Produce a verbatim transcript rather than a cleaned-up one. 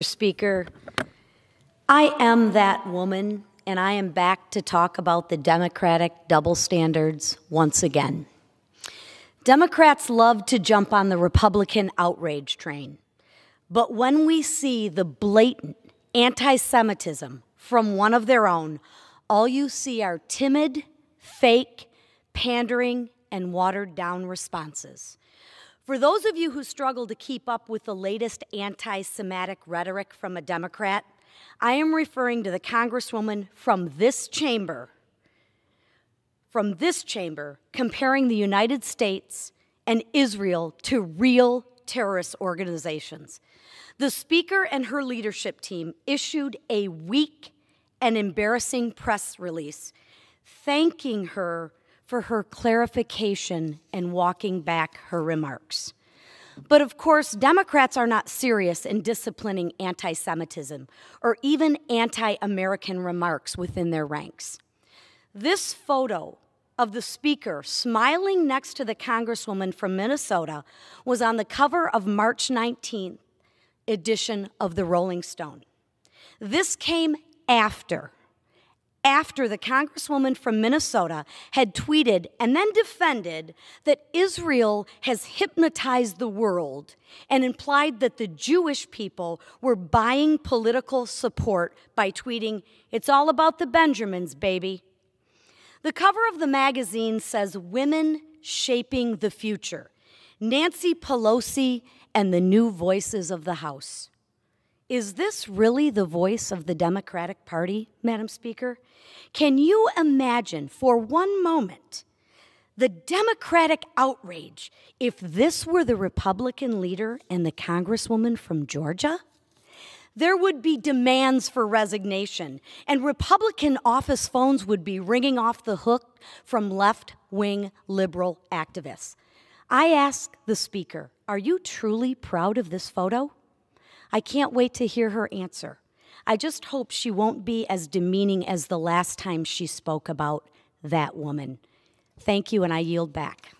Speaker, I am that woman, and I am back to talk about the Democratic double standards once again. Democrats love to jump on the Republican outrage train, but when we see the blatant anti-Semitism from one of their own, all you see are timid, fake, pandering, and watered-down responses. For those of you who struggle to keep up with the latest anti-Semitic rhetoric from a Democrat, I am referring to the Congresswoman from this chamber, from this chamber, comparing the United States and Israel to real terrorist organizations. The Speaker and her leadership team issued a weak and embarrassing press release thanking her for her clarification and walking back her remarks. But of course, Democrats are not serious in disciplining anti-Semitism or even anti-American remarks within their ranks. This photo of the Speaker smiling next to the Congresswoman from Minnesota was on the cover of March nineteenth edition of the Rolling Stone. This came after after the Congresswoman from Minnesota had tweeted and then defended that Israel has hypnotized the world and implied that the Jewish people were buying political support by tweeting, "It's all about the Benjamins, baby." The cover of the magazine says, "Women Shaping the Future, Nancy Pelosi and the New Voices of the House." Is this really the voice of the Democratic Party, Madam Speaker? Can you imagine for one moment the Democratic outrage if this were the Republican leader and the Congresswoman from Georgia? There would be demands for resignation, and Republican office phones would be ringing off the hook from left-wing liberal activists. I ask the Speaker, are you truly proud of this photo? I can't wait to hear her answer. I just hope she won't be as demeaning as the last time she spoke about that woman. Thank you, and I yield back.